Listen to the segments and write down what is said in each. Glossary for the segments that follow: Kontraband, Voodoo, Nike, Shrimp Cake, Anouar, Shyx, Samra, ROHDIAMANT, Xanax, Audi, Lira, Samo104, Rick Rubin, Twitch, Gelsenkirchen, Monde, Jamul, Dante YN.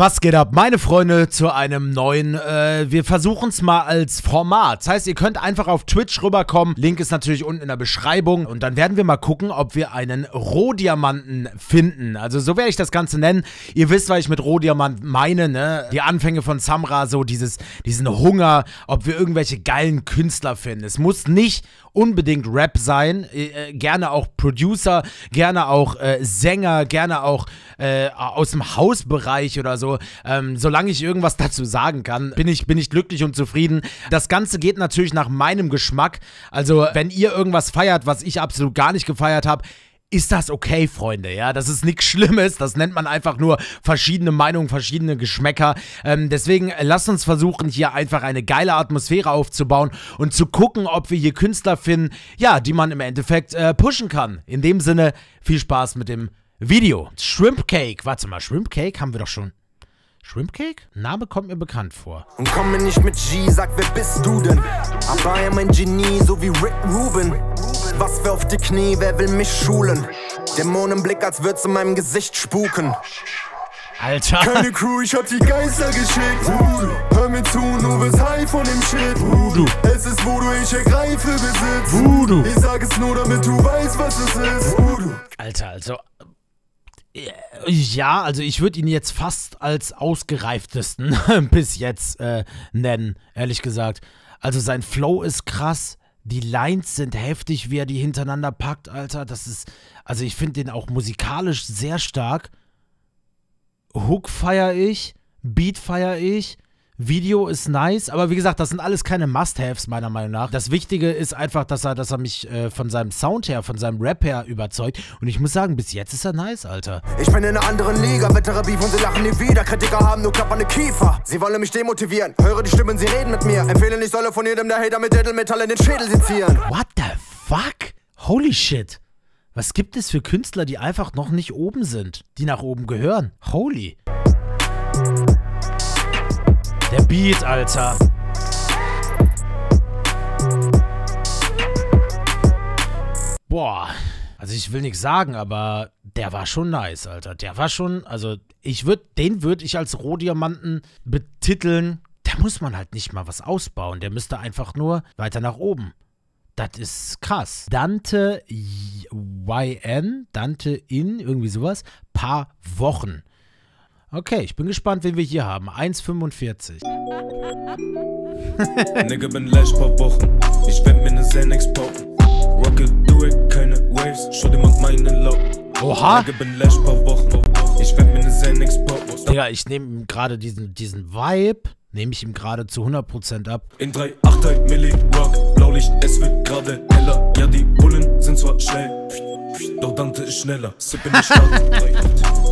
Was geht ab, meine Freunde, zu einem neuen, wir versuchen es mal als Format. Das heißt, ihr könnt einfach auf Twitch rüberkommen, Link ist natürlich unten in der Beschreibung und dann werden wir mal gucken, ob wir einen Rohdiamanten finden. Also so werde ich das Ganze nennen. Ihr wisst, was ich mit Rohdiamant meine, ne? Die Anfänge von Samra, so diesen Hunger, ob wir irgendwelche geilen Künstler finden. Es muss nicht unbedingt Rap sein, gerne auch Producer, gerne auch Sänger, gerne auch aus dem Hausbereich oder so. Solange ich irgendwas dazu sagen kann, bin ich glücklich und zufrieden. Das Ganze geht natürlich nach meinem Geschmack. Also wenn ihr irgendwas feiert, was ich absolut gar nicht gefeiert habe, ist das okay, Freunde, ja? Das ist nichts Schlimmes, das nennt man einfach nur verschiedene Meinungen, verschiedene Geschmäcker. Deswegen lasst uns versuchen, hier einfach eine geile Atmosphäre aufzubauen und zu gucken, ob wir hier Künstler finden, ja, die man im Endeffekt pushen kann. In dem Sinne, viel Spaß mit dem Video. Shrimp Cake, warte mal, Shrimp Cake haben wir doch schon. Shrimp Cake? Name kommt mir bekannt vor. Und komm mir nicht mit G, sag, wer bist du denn? Aber er mein Genie, so wie Rick Rubin. Was für auf die Knie, wer will mich schulen? Dämonenblick, als würd's in meinem Gesicht spuken. Alter. Keine Crew, ich hab die Geister geschickt. Voodoo. Hör mir zu, nur bist high von dem Shit. Voodoo. Es ist Voodoo, ich ergreife Besitz. Voodoo. Ich sag es nur, damit du weißt, was es ist. Voodoo. Alter, also... Ja, also ich würde ihn jetzt fast als ausgereiftesten bis jetzt nennen, ehrlich gesagt. Also sein Flow ist krass, die Lines sind heftig, wie er die hintereinander packt, Alter. Das ist, also ich finde den auch musikalisch sehr stark. Hook feiere ich, Beat feiere ich. Video ist nice, aber wie gesagt, das sind alles keine Must-Haves, meiner Meinung nach. Das Wichtige ist einfach, dass er mich von seinem Sound her, von seinem Rap her überzeugt. Und ich muss sagen, bis jetzt ist er nice, Alter. Ich bin in einer anderen Liga, wetterer Beef und sie lachen nie wieder. Kritiker haben nur klappernde Kiefer. Sie wollen mich demotivieren. Höre die Stimmen, sie reden mit mir. Empfehlen, ich solle von jedem der Hater mit Edelmetall in den Schädel sezieren. What the fuck? Holy shit. Was gibt es für Künstler, die einfach noch nicht oben sind? Die nach oben gehören? Holy. Der Beat, Alter. Boah. Also ich will nichts sagen, aber der war schon nice, Alter. Der war schon, also den würde ich als Rohdiamanten betiteln. Da muss man halt nicht mal was ausbauen. Der müsste einfach nur weiter nach oben. Das ist krass. Dante YN, Dante YN, irgendwie sowas. Paar Wochen. Okay, ich bin gespannt, wen wir hier haben. 1,45. Nigga, bin leicht paar Wochen. Ich werd mir ne Xanax pauken. Rocket, do it, keine Waves. Schau dir mal meine Laut. Oha! Nigga, bin leicht paar Wochen. Ich werd mir ne Xanax pauken. Digga, ich nehme gerade diesen Vibe. Nehme ich ihm gerade zu 100% ab. In 3,8 Milli Rock. Blaulicht, es wird gerade heller. Ja, die Bullen sind zwar schnell. Doch Dante ist schneller.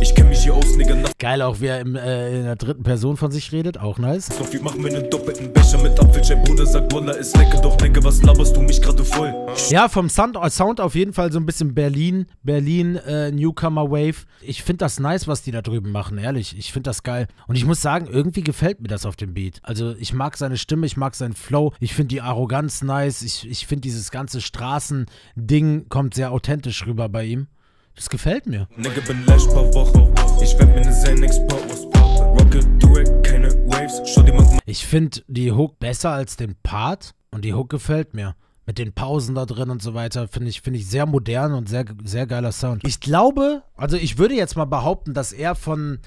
Ich kenn mich hier aus, Nigga. Geil, auch wie er in der dritten Person von sich redet, auch nice. So viel machen wir einen doppelten Becher mit Apfelschein, Bruder, sagt Walla, ist lecker, doch Nigga, was laberst du mich gerade voll? Ja, vom Sound auf jeden Fall so ein bisschen Berlin, Newcomer Wave. Ich find das nice, was die da drüben machen, ehrlich. Ich find das geil. Und ich muss sagen, irgendwie gefällt mir das auf dem Beat. Also, ich mag seine Stimme, ich mag seinen Flow, ich find die Arroganz nice, ich find dieses ganze Straßending kommt sehr authentisch rüber bei ihm. Das gefällt mir. Nigga, bin leicht paar Wochen. Ich werd mir ne Xanax pauken. Rocket, do it, keine Waves. Schau dir mal. Ich finde die Hook besser als den Part und die Hook gefällt mir. Mit den Pausen da drin und so weiter, finde ich sehr modern und sehr, sehr geiler Sound. Ich glaube, also ich würde jetzt mal behaupten, dass er von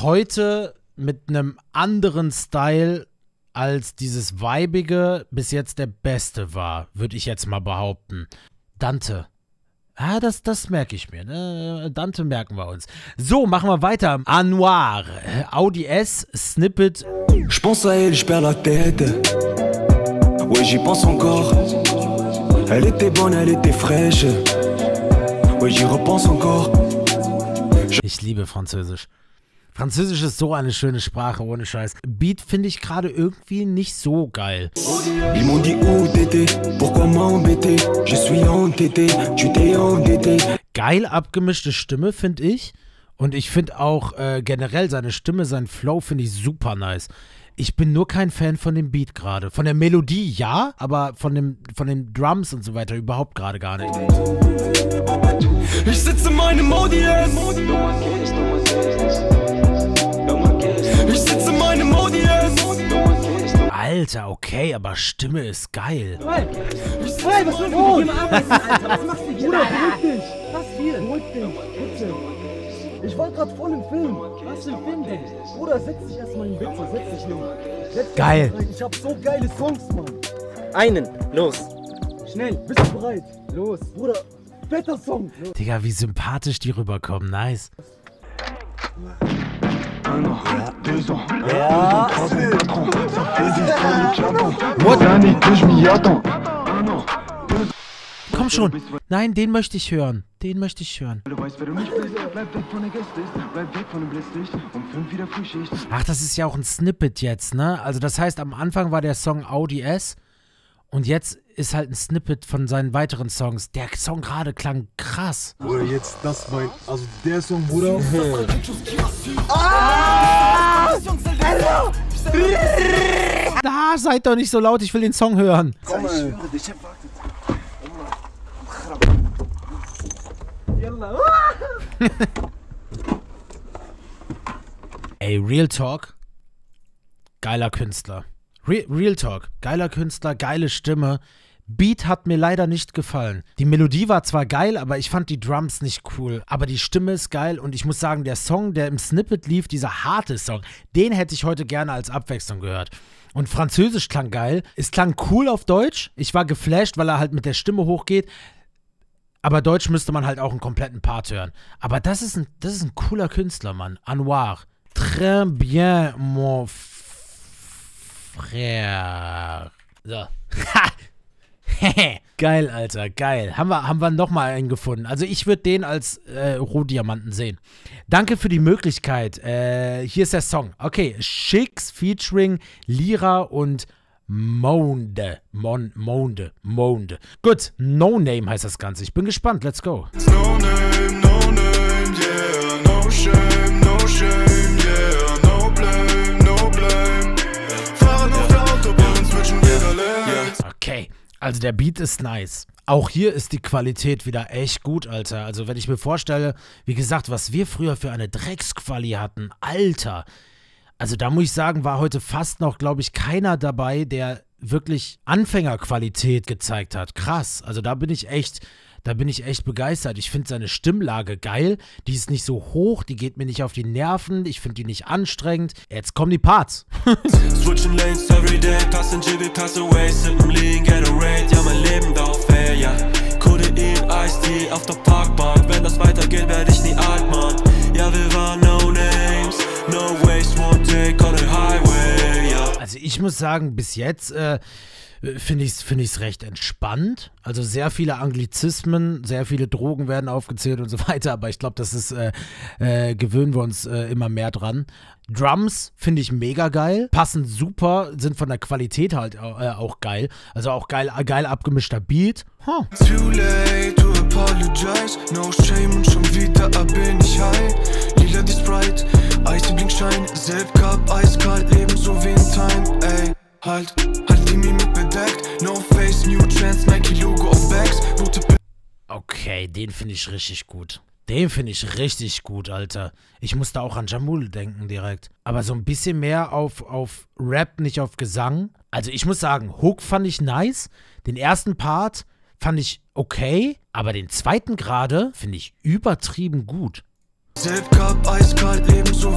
heute mit einem anderen Style als dieses Weibige bis jetzt der beste war, würde ich jetzt mal behaupten. Dante. Ah, das merke ich mir. Ne? Dante merken wir uns. So, machen wir weiter. Anouar. Audi S. Snippet. Je pense à elle, je perds la tête. Oui, j'y pense encore. Elle était bonne, elle était fraîche. Oui, j'y repense encore. Ich liebe Französisch. Französisch ist so eine schöne Sprache, ohne Scheiß. Beat finde ich gerade irgendwie nicht so geil. Geil abgemischte Stimme, finde ich. Und ich finde auch generell seine Stimme, seinen Flow finde ich super nice. Ich bin nur kein Fan von dem Beat gerade. Von der Melodie ja, aber von den Drums und so weiter überhaupt gerade gar nicht. Ich sitze in meinem Modi. Ich sitze in meinem Modius. Alter, okay, aber Stimme ist geil. Hey, was soll denn mit dem Arbeiten, Alter? Was machst du hier? Bruder, beruhig dich. Was hier? Beruhig dich, bitte. Ich war gerade voll im Film. Was für ein Film denn? Bruder, setz dich erstmal in den Witz. Setz dich hin. Geil. Ich hab so geile Songs, Mann. Einen. Los. Schnell. Bist du bereit? Los. Bruder, fetter Song. Los. Digga, wie sympathisch die rüberkommen. Nice. Ja. Komm schon. Nein, den möchte ich hören. Den möchte ich hören. Ach, das ist ja auch ein Snippet jetzt, ne? Also das heißt, am Anfang war der Song Audi S und jetzt ist halt ein Snippet von seinen weiteren Songs. Der Song gerade klang krass. Oder jetzt das mein... Also der Song, Bruder. Da, seid doch nicht so laut, ich will den Song hören. Komm, ey, Real Talk. Geiler Künstler. Real Talk. Geiler Künstler, geile Stimme. Beat hat mir leider nicht gefallen. Die Melodie war zwar geil, aber ich fand die Drums nicht cool. Aber die Stimme ist geil und ich muss sagen, der Song, der im Snippet lief, dieser harte Song, den hätte ich heute gerne als Abwechslung gehört. Und Französisch klang geil. Es klang cool auf Deutsch. Ich war geflasht, weil er halt mit der Stimme hochgeht. Aber Deutsch müsste man halt auch einen kompletten Part hören. Aber das ist ein cooler Künstler, Mann. Anouar. Très bien, mon frère. So. Ha! Geil, Alter, geil. Haben wir nochmal einen gefunden. Also ich würde den als Rohdiamanten sehen. Danke für die Möglichkeit. Hier ist der Song. Okay, Shyx featuring Lira und Monde. Monde. Gut, No Name heißt das Ganze. Ich bin gespannt, let's go. No name, yeah. No shame, no shame, yeah. No blame, no blame. Fahren auf der Autobahn, switchen wieder links. Okay, also der Beat ist nice. Auch hier ist die Qualität wieder echt gut, Alter. Also wenn ich mir vorstelle, wie gesagt, was wir früher für eine Drecksquali hatten, Alter. Also da muss ich sagen, war heute fast noch, glaube ich, keiner dabei, der wirklich Anfängerqualität gezeigt hat. Krass. Also da bin ich echt begeistert. Ich finde seine Stimmlage geil. Die ist nicht so hoch, die geht mir nicht auf die Nerven. Ich finde die nicht anstrengend. Jetzt kommen die Parts. Switching lanes everyday, passing GB, pass away, sippen liegen, get a raid, ja mein Leben darf fair, ja. Code in Ice Tea auf der Parkbank. Wenn das weitergeht, werde ich nie alt, Mann. Ja, wir waren No Names, no ways, one day on the highway, ja. Also ich muss sagen, bis jetzt finde ich's recht entspannt. Also sehr viele Anglizismen, sehr viele Drogen werden aufgezählt und so weiter, aber ich glaube, das ist, gewöhnen wir uns immer mehr dran. Drums finde ich mega geil, passen super, sind von der Qualität halt auch geil. Also auch geil abgemischter Beat. Huh. Too late to apologize, no shame und schon wieder bin ich high. Lila die Sprite, Eis die Blinkschein, Silbcup, eiskalt, Leben so wie in Time, ey. Halt die Mimik bedeckt, no face, new chance, Nike Logo auf Bags, rote. Okay, den finde ich richtig gut. Den finde ich richtig gut, Alter. Ich musste auch an Jamul denken direkt. Aber so ein bisschen mehr auf Rap, nicht auf Gesang. Also ich muss sagen, Hook fand ich nice. Den ersten Part fand ich okay. Aber den zweiten gerade finde ich übertrieben gut.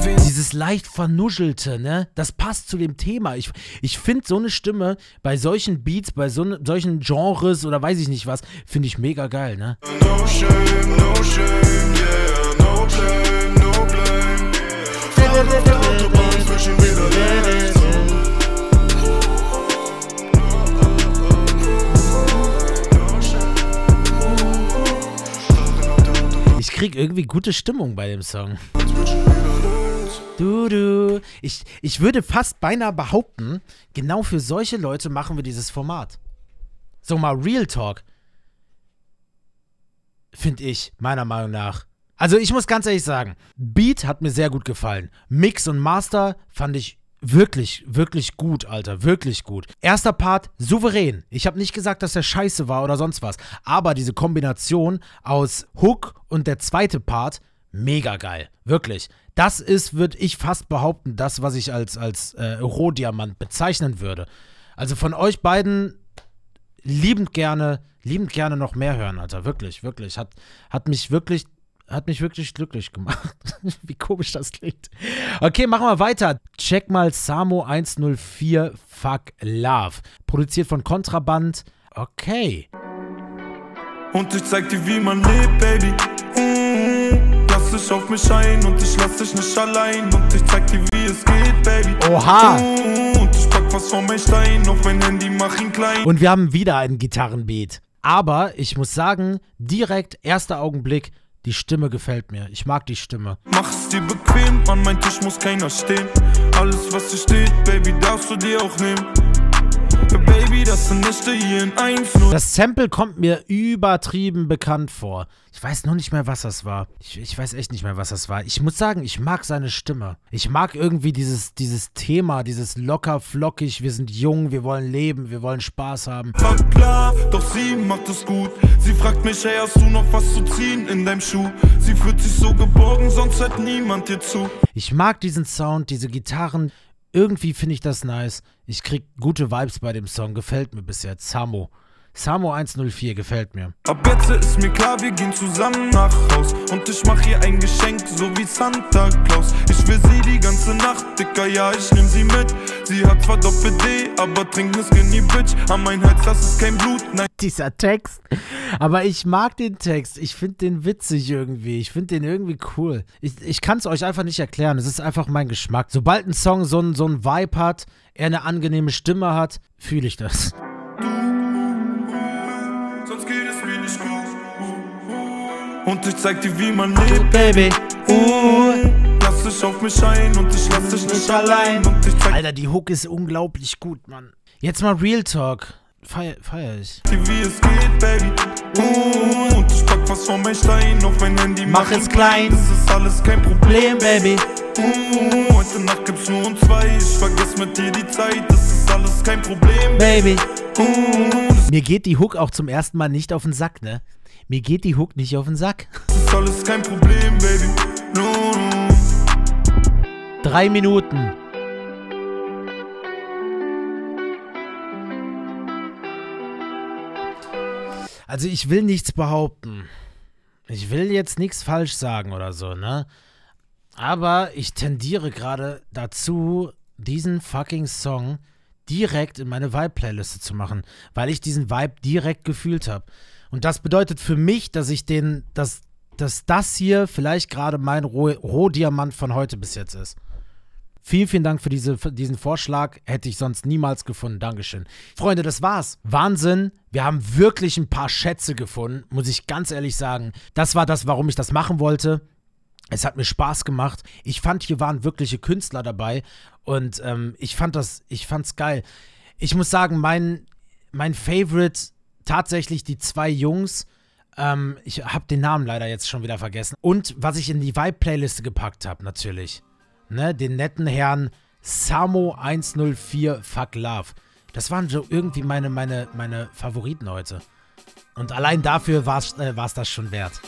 Dieses leicht vernuschelte, ne? Das passt zu dem Thema. Ich finde so eine Stimme bei solchen Beats, bei solchen Genres oder weiß ich nicht was, finde ich mega geil, ne? No shame, no shame, yeah. No blame, no blame. Fahren auf der Autobahn, switchen wieder links. Ich krieg irgendwie gute Stimmung bei dem Song. Ich würde fast beinahe behaupten, genau für solche Leute machen wir dieses Format. So mal Real Talk. Finde ich, meiner Meinung nach. Also ich muss ganz ehrlich sagen, Beat hat mir sehr gut gefallen. Mix und Master fand ich wirklich, wirklich gut, Alter. Wirklich gut. Erster Part, souverän. Ich habe nicht gesagt, dass der scheiße war oder sonst was. Aber diese Kombination aus Hook und der zweite Part mega geil. Wirklich. Das ist, würde ich fast behaupten, das, was ich als Rohdiamant bezeichnen würde. Also von euch beiden liebend gerne noch mehr hören, Alter. Wirklich, wirklich. Hat mich wirklich glücklich gemacht. Wie komisch das klingt. Okay, machen wir weiter. Check mal Samo104 Fuck Love. Produziert von Kontraband. Okay. Und ich zeig dir, wie man lebt, Baby. Lass dich auf mich ein und ich lass dich nicht allein. Und ich zeig dir, wie es geht, Baby. Oha. Und ich pack was von meinem Stein, auf mein Handy, mach ihn klein. Und wir haben wieder einen Gitarrenbeat. Aber ich muss sagen, direkt erster Augenblick, die Stimme gefällt mir. Ich mag die Stimme. Mach's dir bequem, an meinem Tisch muss keiner stehen. Alles, was hier steht, Baby, darfst du dir auch nehmen. Baby, das sind Nächte hier in 1. Das Sample kommt mir übertrieben bekannt vor. Ich weiß noch nicht mehr, was das war. Ich weiß echt nicht mehr, was das war. Ich muss sagen, ich mag seine Stimme. Ich mag irgendwie dieses Thema, dieses locker, flockig, wir sind jung, wir wollen leben, wir wollen Spaß haben. War klar, doch sie macht es gut. Sie fragt mich, hey, hast du noch was zu ziehen in deinem Schuh? Sie fühlt sich so geborgen, sonst hört niemand dir zu. Ich mag diesen Sound, diese Gitarren. Irgendwie finde ich das nice. Ich krieg gute Vibes bei dem Song. Gefällt mir bis jetzt. Samo104 gefällt mir. Ab jetzt ist mir klar, wir gehen zusammen nach Haus. Und ich mach ihr ein Geschenk, so wie Santa Claus. Ich will sie die ganze Nacht, Dicker, ja, ich nehm sie mit. Sie hat zwar Doppel-D, aber trinkt ne Skinny Bitch. An mein Herz, das ist kein Blut, nein. Dieser Text. Aber ich mag den Text. Ich finde den witzig irgendwie. Ich finde den irgendwie cool. Ich kann es euch einfach nicht erklären. Es ist einfach mein Geschmack. Sobald ein Song so ein Vibe hat, er eine angenehme Stimme hat, fühle ich das. Und ich zeig dir, wie man lebt, Baby. Lass dich auf mich ein und ich lass dich nicht allein. Alter, die Hook ist unglaublich gut, Mann. Jetzt mal Real Talk. Feier ich. Wie es geht, Baby. Und ich pack was von meinem Stein auf mein Handy. Mach es klein. Das ist alles kein Problem, Baby. Heute Nacht gibt's nur uns zwei. Ich vergess mit dir die Zeit. Das ist alles kein Problem, Baby. Mir geht die Hook auch zum ersten Mal nicht auf den Sack, ne? Mir geht die Hook nicht auf den Sack. Das ist alles kein Problem, Baby. No, no. 3 Minuten. Also ich will nichts behaupten. Ich will jetzt nichts falsch sagen oder so, ne? Aber ich tendiere gerade dazu, diesen fucking Song direkt in meine Vibe-Playliste zu machen, weil ich diesen Vibe direkt gefühlt habe. Und das bedeutet für mich, dass ich dass das hier vielleicht gerade mein Rohdiamant von heute bis jetzt ist. Vielen, vielen Dank für diesen Vorschlag. Hätte ich sonst niemals gefunden. Dankeschön. Freunde, das war's. Wahnsinn. Wir haben wirklich ein paar Schätze gefunden, muss ich ganz ehrlich sagen. Das war das, warum ich das machen wollte. Es hat mir Spaß gemacht. Ich fand, hier waren wirkliche Künstler dabei. Und ich fand's geil. Ich muss sagen, mein Favorite tatsächlich die 2 Jungs. Ich habe den Namen leider jetzt schon wieder vergessen. Und was ich in die Vibe-Playliste gepackt habe, natürlich. Ne, den netten Herrn Samo104 Fuck Love. Das waren so irgendwie meine Favoriten heute. Und allein dafür war's das schon wert.